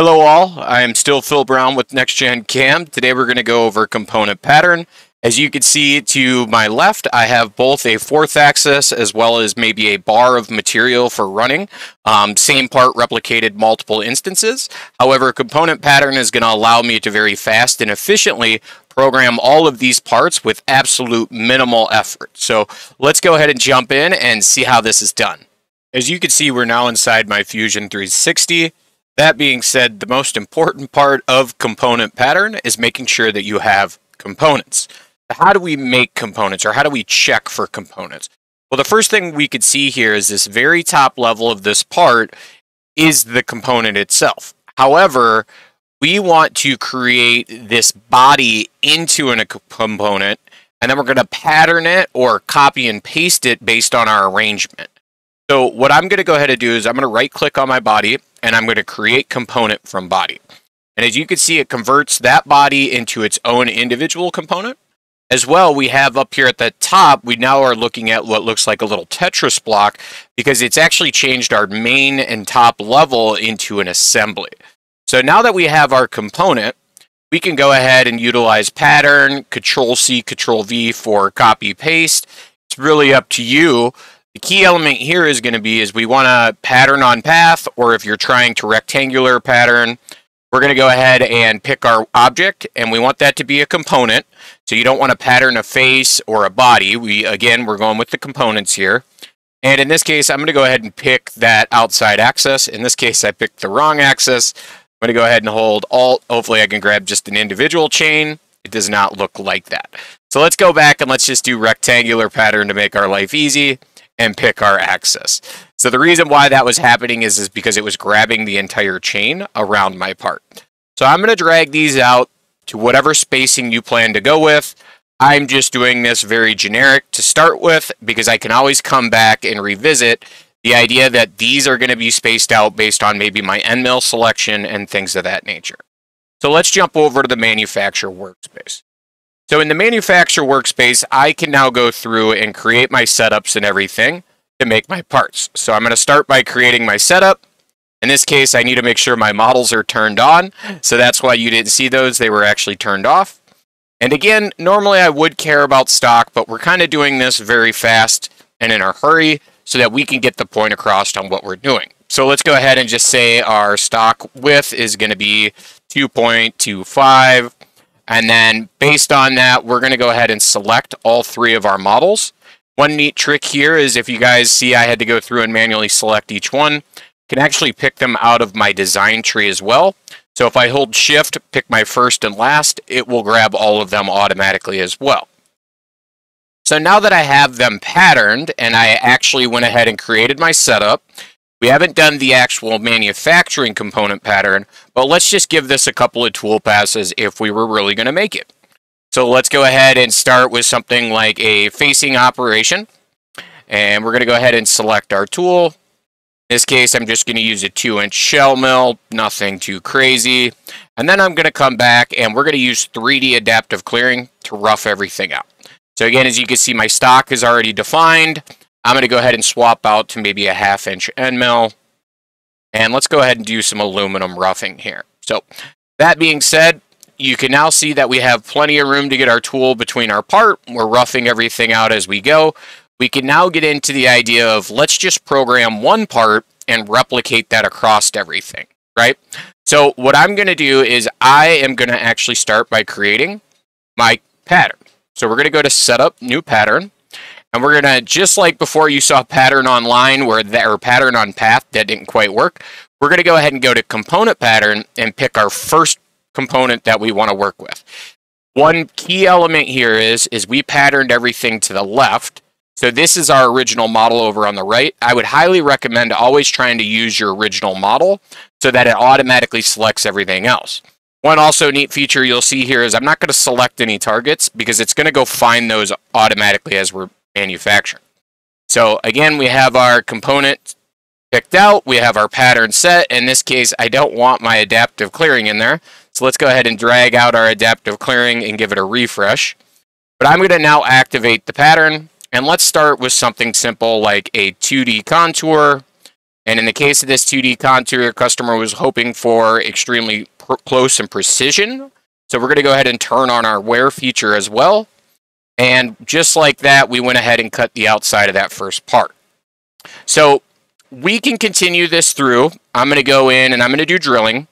Hello all, I am still Phil Brown with NextGen Cam. Today we're going to go over component pattern. As you can see to my left, I have both a fourth axis as well as maybe a bar of material for running. Same part replicated multiple instances. However, component pattern is going to allow me to very fast and efficiently program all of these parts with absolute minimal effort. So let's go ahead and jump in and see how this is done. As you can see, we're now inside my Fusion 360. That being said, the most important part of component pattern is making sure that you have components. How do we make components, or how do we check for components? Well, the first thing we could see here is this very top level of this part is the component itself. However, we want to create this body into a component, and then we're going to pattern it or copy and paste it based on our arrangement. So what I'm going to go ahead and do is I'm going to right click on my body and I'm going to create component from body. And as you can see, it converts that body into its own individual component. As well, we have up here at the top, we now are looking at what looks like a little Tetris block because it's actually changed our main and top level into an assembly. So now that we have our component, we can go ahead and utilize pattern, Control C, Control V for copy paste. It's really up to you. The key element here is going to be is we want to pattern on path, or if you're trying to rectangular pattern, we're going to go ahead and pick our object, and we want that to be a component. So you don't want to pattern a face or a body. We're going with the components here. And in this case, I'm going to go ahead and pick that outside axis. In this case, I picked the wrong axis. I'm going to go ahead and hold Alt. Hopefully I can grab just an individual chain. It does not look like that. So let's go back and let's just do rectangular pattern to make our life easy. And pick our axis. So the reason why that was happening is because it was grabbing the entire chain around my part. So I'm going to drag these out to whatever spacing you plan to go with. I'm just doing this very generic to start with because I can always come back and revisit the idea that these are going to be spaced out based on maybe my end mill selection and things of that nature. So let's jump over to the manufacturer workspace. So in the manufacturer workspace, I can now go through and create my setups and everything to make my parts. So I'm going to start by creating my setup. In this case, I need to make sure my models are turned on. So that's why you didn't see those. They were actually turned off. And again, normally I would care about stock, but we're kind of doing this very fast and in a hurry so that we can get the point across on what we're doing. So let's go ahead and just say our stock width is going to be 2.25. And then based on that, we're going to go ahead and select all three of our models. One neat trick here is if you guys see, I had to go through and manually select each one. You can actually pick them out of my design tree as well. So if I hold shift, pick my first and last, it will grab all of them automatically as well. So now that I have them patterned and I actually went ahead and created my setup, we haven't done the actual manufacturing component pattern, but let's just give this a couple of tool passes if we were really going to make it. So let's go ahead and start with something like a facing operation. And we're going to go ahead and select our tool. In this case, I'm just going to use a 2-inch shell mill, nothing too crazy. And then I'm going to come back and we're going to use 3D adaptive clearing to rough everything out. So again, as you can see, my stock is already defined. I'm going to go ahead and swap out to maybe a 1/2-inch end mill. And let's go ahead and do some aluminum roughing here. So that being said, you can now see that we have plenty of room to get our tool between our part. We're roughing everything out as we go. We can now get into the idea of let's just program one part and replicate that across everything, right? So what I'm going to do is I am going to actually start by creating my pattern. So we're going to go to Setup, New Pattern. And we're going to, just like before you saw pattern online where pattern on path that didn't quite work, we're going to go ahead and go to component pattern and pick our first component that we want to work with. One key element here is we patterned everything to the left. So this is our original model over on the right. I would highly recommend always trying to use your original model so that it automatically selects everything else. One also neat feature you'll see here is I'm not going to select any targets because it's going to go find those automatically as we're manufacturing. So again, we have our component picked out, we have our pattern set. In this case, I don't want my adaptive clearing in there. So let's go ahead and drag out our adaptive clearing and give it a refresh. But I'm going to now activate the pattern, and let's start with something simple like a 2D contour. And in the case of this 2D contour, the customer was hoping for extremely close and precision. So we're going to go ahead and turn on our wear feature as well. And just like that, we went ahead and cut the outside of that first part. So we can continue this through. I'm going to go in and I'm going to do drilling.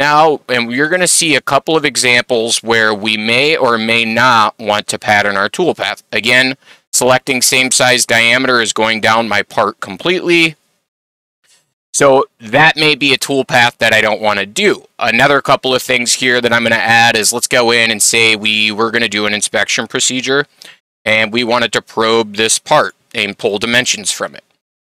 Now, and you're going to see a couple of examples where we may or may not want to pattern our toolpath. Again, selecting same size diameter is going down my part completely. So that may be a toolpath that I don't want to do. Another couple of things here that I'm going to add is, let's go in and say we were going to do an inspection procedure and we wanted to probe this part and pull dimensions from it.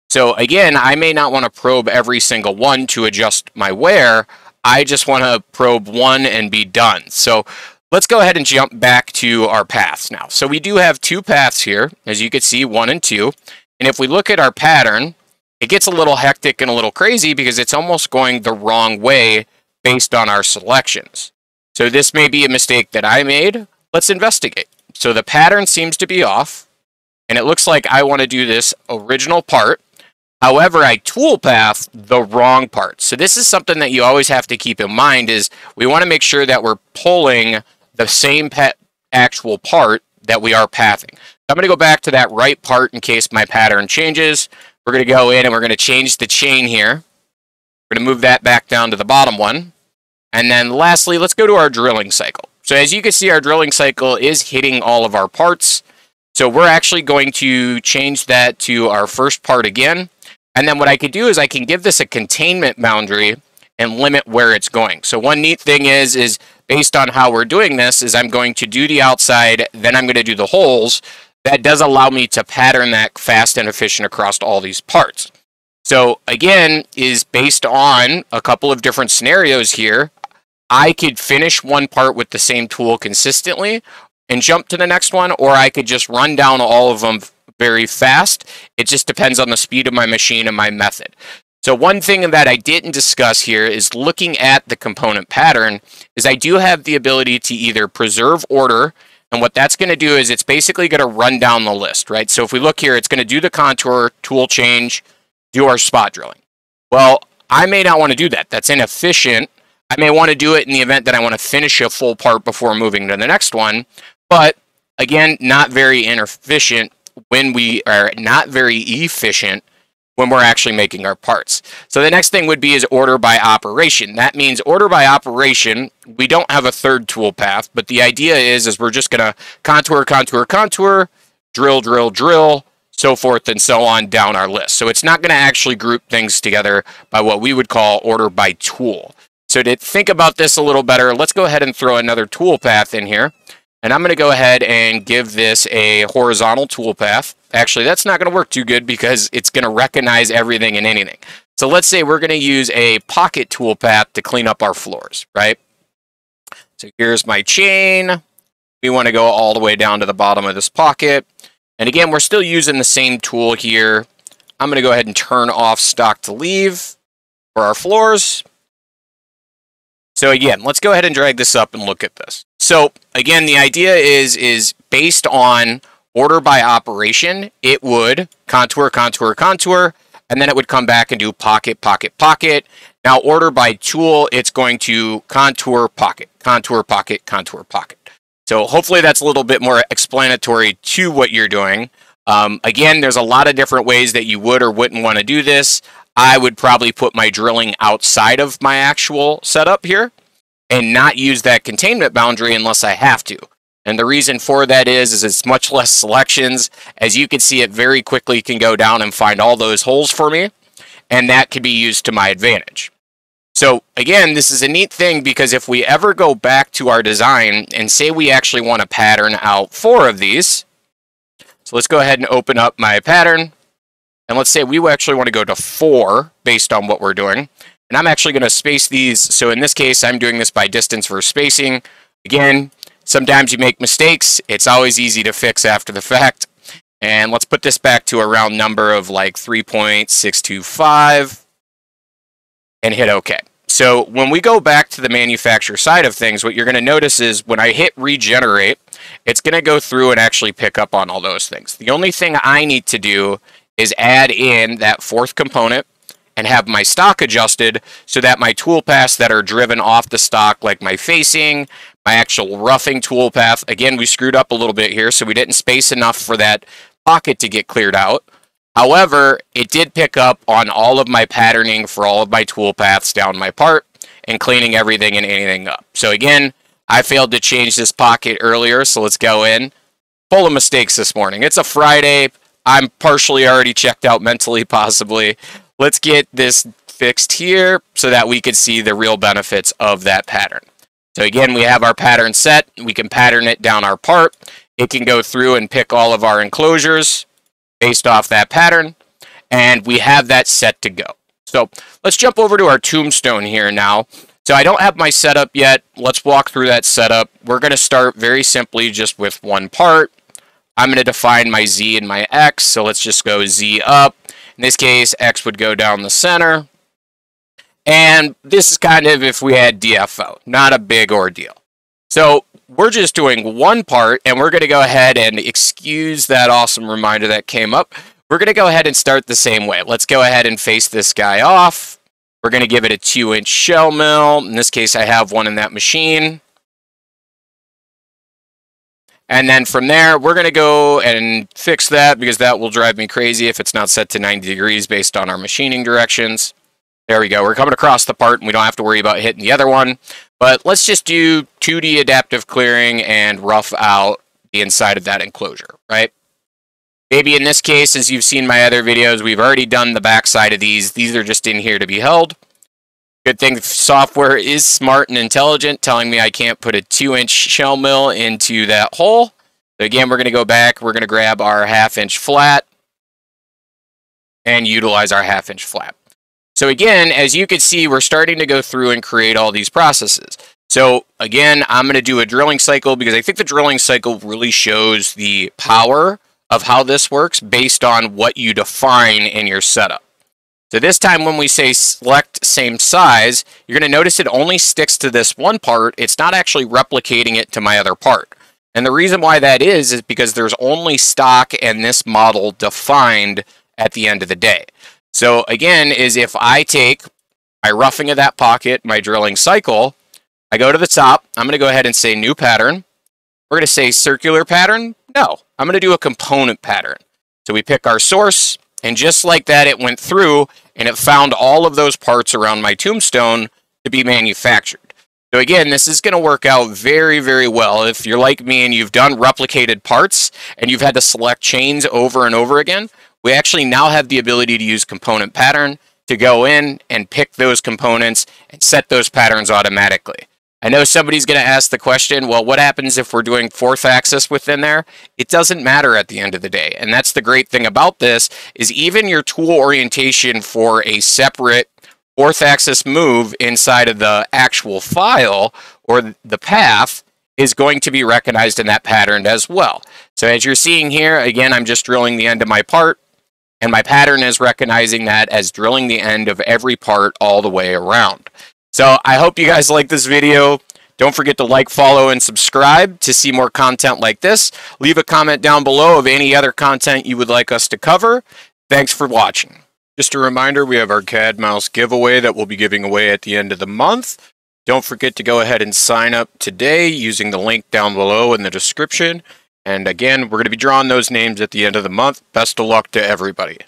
So again, I may not want to probe every single one to adjust my wear. I just want to probe one and be done. So let's go ahead and jump back to our paths now. So we do have two paths here, as you can see, 1 and 2. And if we look at our pattern, it gets a little hectic and a little crazy because it's almost going the wrong way based on our selections. So this may be a mistake that I made. Let's investigate. So the pattern seems to be off, and it looks like I want to do this original part. However, I toolpath the wrong part. So this is something that you always have to keep in mind, is we want to make sure that we're pulling the same actual part that we are pathing. I'm going to go back to that right part in case my pattern changes. We're going to go in and we're going to change the chain here. We're going to move that back down to the bottom one. And then lastly, let's go to our drilling cycle. So as you can see, our drilling cycle is hitting all of our parts. So we're actually going to change that to our first part again. And then what I could do is I can give this a containment boundary and limit where it's going. So one neat thing is based on how we're doing this, is I'm going to do the outside, then I'm going to do the holes. That does allow me to pattern that fast and efficient across all these parts. So again, is based on a couple of different scenarios here. I could finish one part with the same tool consistently and jump to the next one, or I could just run down all of them very fast. It just depends on the speed of my machine and my method. So one thing that I didn't discuss here is looking at the component pattern, is I do have the ability to either preserve order, and what that's going to do is it's basically going to run down the list, right? So if we look here, it's going to do the contour, tool change, do our spot drilling. Well, I may not want to do that. That's inefficient. I may want to do it in the event that I want to finish a full part before moving to the next one. But again, not very efficient when we are not very efficient when we're actually making our parts. So the next thing would be is order by operation. That means order by operation, we don't have a third tool path, but the idea is we're just gonna contour, contour, contour, drill, drill, drill, so forth and so on down our list. So it's not gonna actually group things together by what we would call order by tool. So to think about this a little better, let's go ahead and throw another tool path in here. And I'm going to go ahead and give this a horizontal toolpath. Actually, that's not going to work too good because it's going to recognize everything and anything. So let's say we're going to use a pocket toolpath to clean up our floors, right? So here's my chain. We want to go all the way down to the bottom of this pocket. And again, we're still using the same tool here. I'm going to go ahead and turn off stock to leave for our floors. So again, let's go ahead and drag this up and look at this. So again, the idea is based on order by operation, it would contour, contour, contour, and then it would come back and do pocket, pocket, pocket. Now order by tool, it's going to contour, pocket, contour, pocket, contour, pocket. So hopefully that's a little bit more explanatory to what you're doing. Again, there's a lot of different ways that you would or wouldn't want to do this. I would probably put my drilling outside of my actual setup here and not use that containment boundary unless I have to. And the reason for that is it's much less selections. As you can see, it very quickly can go down and find all those holes for me, and that could be used to my advantage. So again, this is a neat thing because if we ever go back to our design and say we actually want to pattern out 4 of these, so let's go ahead and open up my pattern. And let's say we actually want to go to 4 based on what we're doing. And I'm actually going to space these. So in this case, I'm doing this by distance versus spacing. Again, sometimes you make mistakes. It's always easy to fix after the fact. And let's put this back to a round number of like 3.625 and hit OK. So when we go back to the manufacturer side of things, what you're going to notice is when I hit regenerate, it's going to go through and actually pick up on all those things. The only thing I need to do is add in that 4th component and have my stock adjusted so that my toolpaths that are driven off the stock, like my facing, my actual roughing toolpath. Again, we screwed up a little bit here, so we didn't space enough for that pocket to get cleared out. However, it did pick up on all of my patterning for all of my toolpaths down my part and cleaning everything and anything up. So again, I failed to change this pocket earlier, so let's go in. Full of mistakes this morning. It's a Friday. I'm partially already checked out mentally, possibly. Let's get this fixed here so that we could see the real benefits of that pattern. So again, we have our pattern set. We can pattern it down our part. It can go through and pick all of our enclosures based off that pattern, and we have that set to go. So let's jump over to our tombstone here now. So I don't have my setup yet. Let's walk through that setup. We're going to start very simply just with one part. I'm going to define my Z and my X, so let's just go Z up. In this case, X would go down the center. And this is kind of if we had DFO, not a big ordeal. So we're just doing one part, and we're going to go ahead and excuse that awesome reminder that came up. We're going to go ahead and start the same way. Let's go ahead and face this guy off. We're going to give it a 2-inch shell mill. In this case, I have one in that machine. And then from there, we're going to go and fix that because that will drive me crazy if it's not set to 90 degrees based on our machining directions. There we go. We're coming across the part and we don't have to worry about hitting the other one. But let's just do 2D adaptive clearing and rough out the inside of that enclosure, right? Maybe in this case, as you've seen my other videos, we've already done the backside of these. These are just in here to be held. Good thing software is smart and intelligent, telling me I can't put a 2-inch shell mill into that hole. So again, we're going to go back. We're going to grab our 1/2-inch flat and utilize our 1/2-inch flat. So again, as you can see, we're starting to go through and create all these processes. So again, I'm going to do a drilling cycle because I think the drilling cycle really shows the power of how this works based on what you define in your setup. So this time when we say select same size, you're going to notice it only sticks to this one part. It's not actually replicating it to my other part. And the reason why that is because there's only stock and this model defined at the end of the day. So again, is if I take my roughing of that pocket, my drilling cycle, I go to the top, I'm going to go ahead and say new pattern. We're going to say circular pattern. No, I'm going to do a component pattern. So we pick our source, and just like that, it went through and it found all of those parts around my tombstone to be manufactured. So again, this is going to work out very, very well. If you're like me and you've done replicated parts and you've had to select chains over and over again, we actually now have the ability to use component pattern to go in and pick those components and set those patterns automatically. I know somebody's going to ask the question, well, what happens if we're doing 4th axis within there? It doesn't matter at the end of the day. And that's the great thing about this is even your tool orientation for a separate 4th axis move inside of the actual file or the path is going to be recognized in that pattern as well. So as you're seeing here, again, I'm just drilling the end of my part. And my pattern is recognizing that as drilling the end of every part all the way around. So I hope you guys like this video. Don't forget to like, follow, and subscribe to see more content like this. Leave a comment down below of any other content you would like us to cover. Thanks for watching. Just a reminder, we have our CADmouse giveaway that we'll be giving away at the end of the month. Don't forget to go ahead and sign up today using the link down below in the description. And again, we're going to be drawing those names at the end of the month. Best of luck to everybody.